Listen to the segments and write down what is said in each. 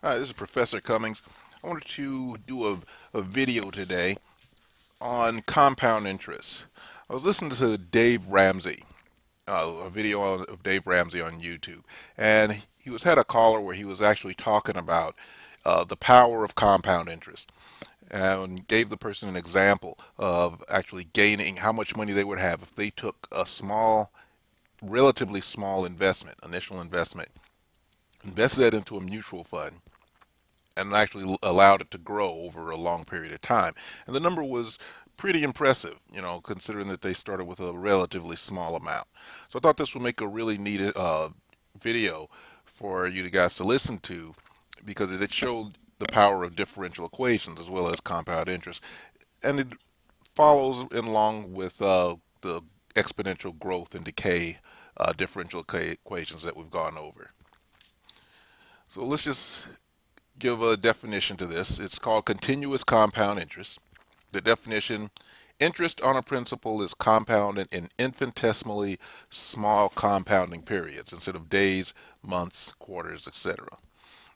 Hi, this is Professor Cummings. I wanted to do a video today on compound interest. I was listening to Dave Ramsey, a video of Dave Ramsey on YouTube, and he had a caller where he was actually talking about the power of compound interest, and gave the person an example of actually gaining how much money they would have if they took a small, relatively small investment, initial investment, invested that into a mutual fund, and actually allowed it to grow over a long period of time. And the number was pretty impressive, you know, considering that they started with a relatively small amount. So I thought this would make a really neat video for you guys to listen to, because it showed the power of differential equations as well as compound interest. And it follows along with the exponential growth and decay differential equations that we've gone over. So let's just give a definition to this. It's called continuous compound interest. The definition: interest on a principal is compounded in infinitesimally small compounding periods instead of days, months, quarters, etc.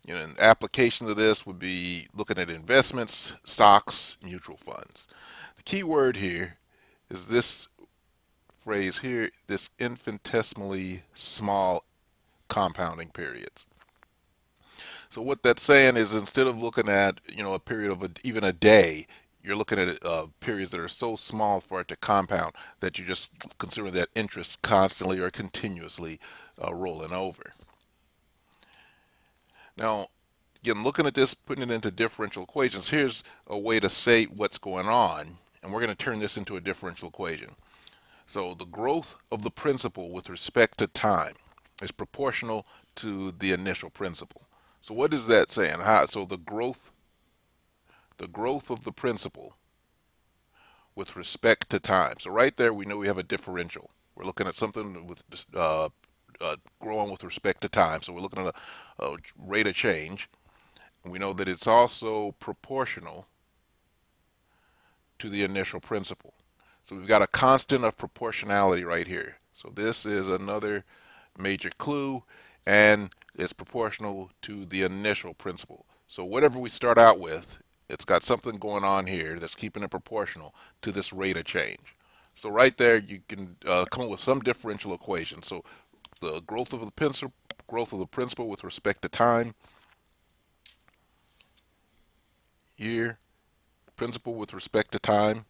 You know, an application of this would be looking at investments, stocks, mutual funds. The key word here is this phrase here, this infinitesimally small compounding periods. So what that's saying is, instead of looking at, you know, a period of even a day, you're looking at periods that are so small for it to compound that you just consider that interest constantly or continuously rolling over. Now, again, looking at this, putting it into differential equations, here's a way to say what's going on, and we're going to turn this into a differential equation. So the growth of the principal with respect to time is proportional to the initial principal. So what is that saying? So the growth of the principal with respect to time. So right there, we know we have a differential. We're looking at something with growing with respect to time. So we're looking at a rate of change. And we know that it's also proportional to the initial principal. So we've got a constant of proportionality right here. So this is another major clue, and it's proportional to the initial principal. So whatever we start out with, it's got something going on here that's keeping it proportional to this rate of change. So right there, you can come up with some differential equation. So the growth of the principal with respect to time, year, principal with respect to time,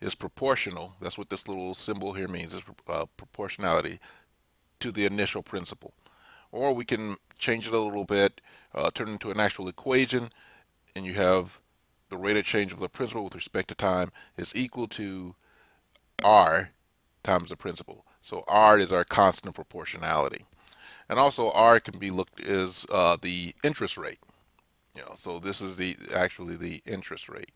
is proportional. That's what this little symbol here means, is proportionality to the initial principal. Or we can change it a little bit, turn it into an actual equation, and you have the rate of change of the principal with respect to time is equal to R times the principal. So R is our constant of proportionality. And also R can be looked as the interest rate. You know, so this is actually the interest rate.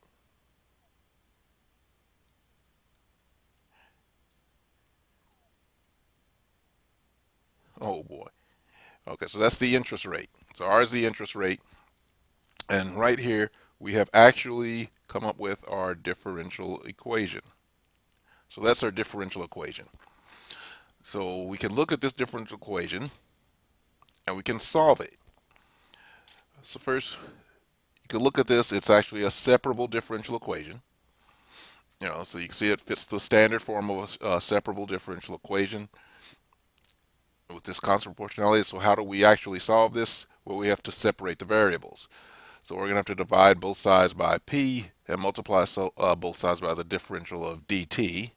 Oh boy. Okay, so that's the interest rate. So R is the interest rate. And right here, we have actually come up with our differential equation. So that's our differential equation. So we can look at this differential equation, and we can solve it. So first, you can look at this. It's actually a separable differential equation. You know, so you can see it fits the standard form of a separable differential equation with this constant proportionality. So how do we actually solve this? Well, we have to separate the variables. So we're going to have to divide both sides by p and multiply both sides by the differential of dt.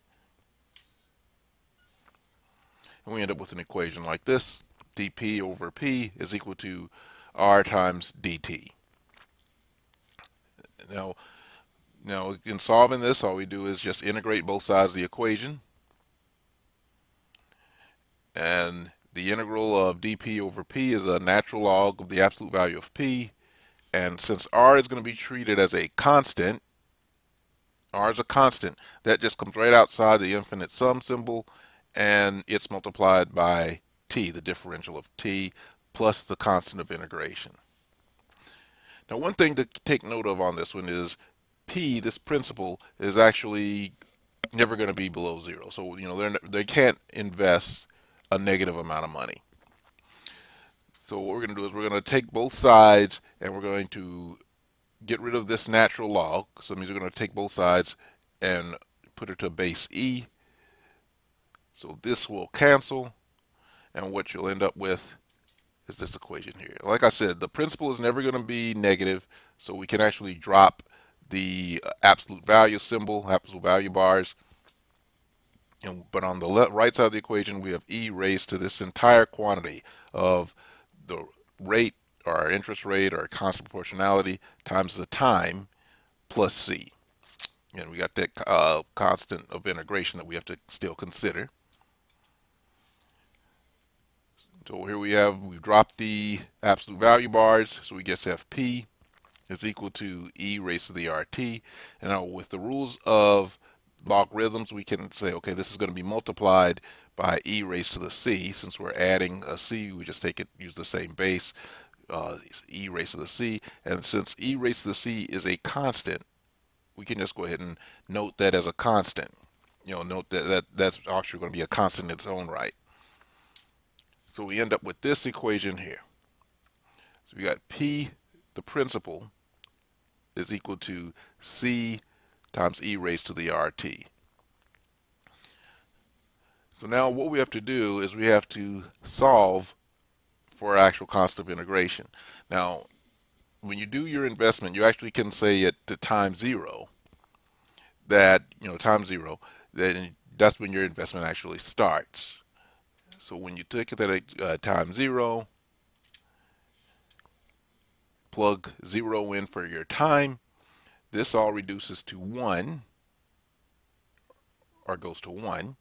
And we end up with an equation like this. dp over p is equal to r times dt. Now in solving this, all we do is just integrate both sides of the equation. And the integral of dp over p is a natural log of the absolute value of p. And since r is going to be treated as a constant, r is a constant, that just comes right outside the infinite sum symbol, and it's multiplied by t, the differential of t, plus the constant of integration. Now, one thing to take note of on this one is p, this principal, is actually never going to be below zero. So, you know, they can't invest a negative amount of money. So what we're going to do is we're going to take both sides and we're going to get rid of this natural log. So that means we're going to take both sides and put it to base e. So this will cancel, and what you'll end up with is this equation here. Like I said, the principal is never going to be negative, so we can actually drop the absolute value symbol, absolute value bars. But on the right side of the equation, we have e raised to this entire quantity of the rate, or our interest rate, or constant proportionality, times the time, plus c. And we got that constant of integration that we have to still consider. So here we have, we've dropped the absolute value bars, so we just have p is equal to e raised to the rt. And now with the rules of logarithms, we can say, okay, this is going to be multiplied by e raised to the c. Since we're adding a c, we just take it, use the same base, e raised to the c. And since e raised to the c is a constant, we can just go ahead and note that as a constant. You know, note that, that's actually going to be a constant in its own right. So we end up with this equation here. So we got p, the principal, is equal to c times e raised to the rt. So now what we have to do is we have to solve for our actual constant of integration. Now, when you do your investment, you actually can say at the time zero that, you know, time zero, then that's when your investment actually starts. So when you take it at time zero, plug zero in for your time, this all reduces to one, or goes to one.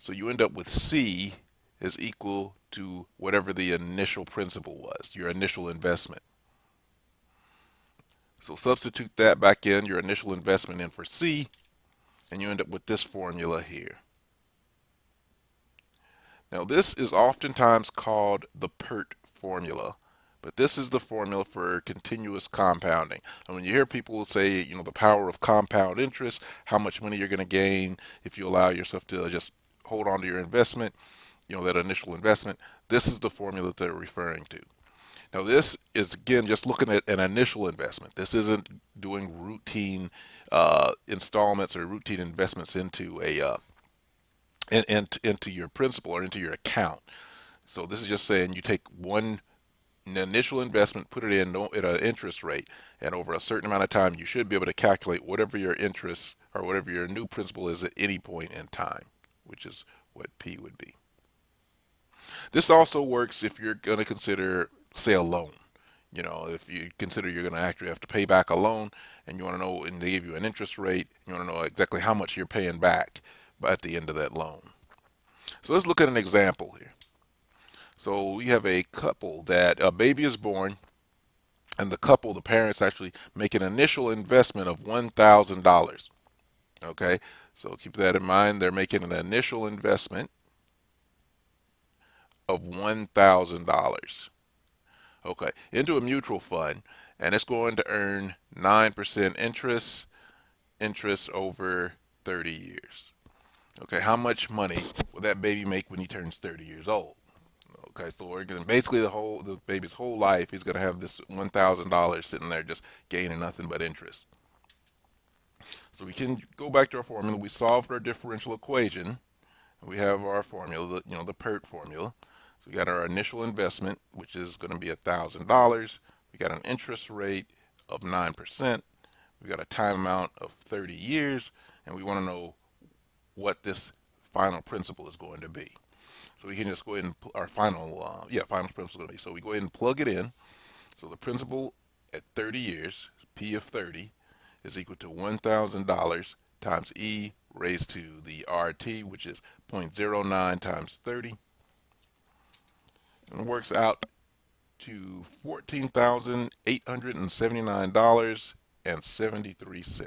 So you end up with C is equal to whatever the initial principal was, your initial investment. So substitute that back in, your initial investment in for C, and you end up with this formula here. Now this is oftentimes called the PERT formula, but this is the formula for continuous compounding. And when you hear people say, you know, the power of compound interest, how much money you're going to gain if you allow yourself to just hold on to your investment, you know, that initial investment, this is the formula that they're referring to. Now this is, again, just looking at an initial investment. This isn't doing routine installments or routine investments into a into your principal or into your account. So this is just saying you take one initial investment, put it in at an interest rate, and over a certain amount of time, you should be able to calculate whatever your interest or whatever your new principal is at any point in time, which is what P would be. This also works if you're going to consider, say, a loan. You know, if you consider you're going to actually have to pay back a loan, and you want to know, and they give you an interest rate, you want to know exactly how much you're paying back at the end of that loan. So let's look at an example here. So we have a couple that a baby is born, and the couple, the parents, actually make an initial investment of $1,000. Okay, so keep that in mind. They're making an initial investment of $1,000. Okay, into a mutual fund, and it's going to earn 9% interest over 30 years. Okay, how much money will that baby make when he turns 30 years old? Okay, so we're gonna, basically the baby's whole life, he's going to have this $1,000 sitting there just gaining nothing but interest. So we can go back to our formula. We solved our differential equation, and we have our formula, you know, the PERT formula. So we got our initial investment, which is going to be $1,000. We got an interest rate of 9%. We got a time amount of 30 years, and we want to know what this final principal is going to be. So we can just go ahead and our final principal is going to be. So we go ahead and plug it in. So the principal at 30 years, P of 30, is equal to $1,000 times E raised to the RT, which is 0.09 times 30. And it works out to $14,879.73.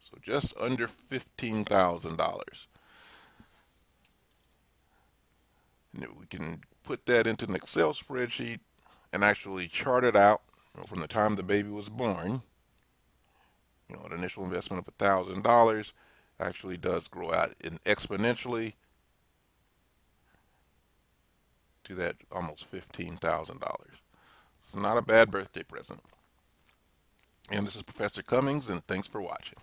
So just under $15,000. We can put that into an Excel spreadsheet and actually chart it out, you know, from the time the baby was born. You know, an initial investment of $1,000 actually does grow out in exponentially to that almost $15,000. It's not a bad birthday present. And this is Professor Cummings, and thanks for watching.